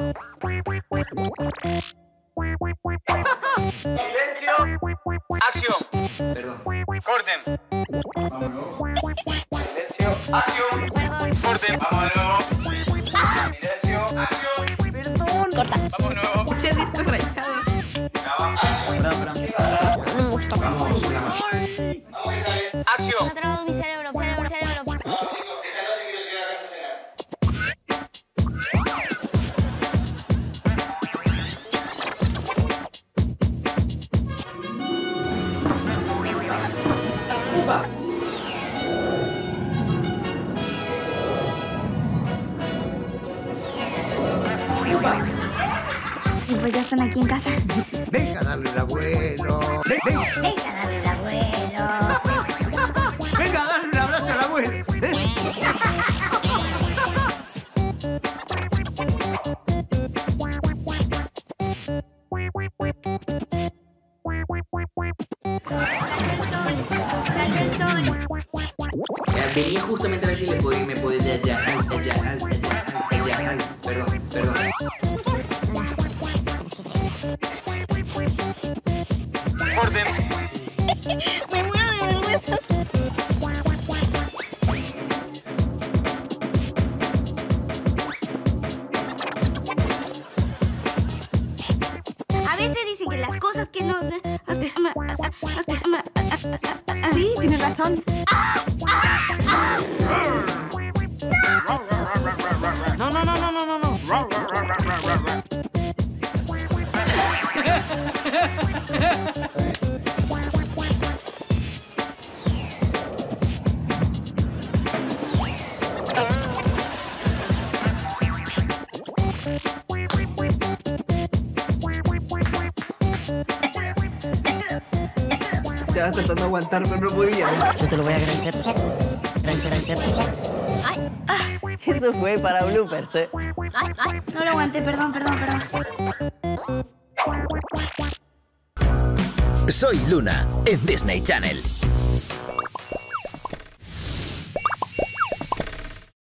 Silencio. Acción. Perdón. Corten. Vámonos. Silencio. Acción. Perdón. Corten. Vámonos. Silencio. Acción. Perdón. Cortas. Vámonos. Se ha visto rayado. No me gusta. Vamos. Acción. No trabajo mi cerebro. Pues ya están aquí en casa. Venga a darle el abuelo. Venga a darle el abuelo. Venga a darle un abrazo al abuelo. Venía justamente a ver si le podía irme por allá. Perdón. Orden. Me muero de vergüenza. A veces dicen que las cosas que no... Sí, tienes razón. No. Estaba tratando de aguantar, pero no podía. Yo te lo voy a agradecer. Ay, eso fue para bloopers, ¿eh? Ay, no lo aguanté, perdón. Soy Luna en Disney Channel.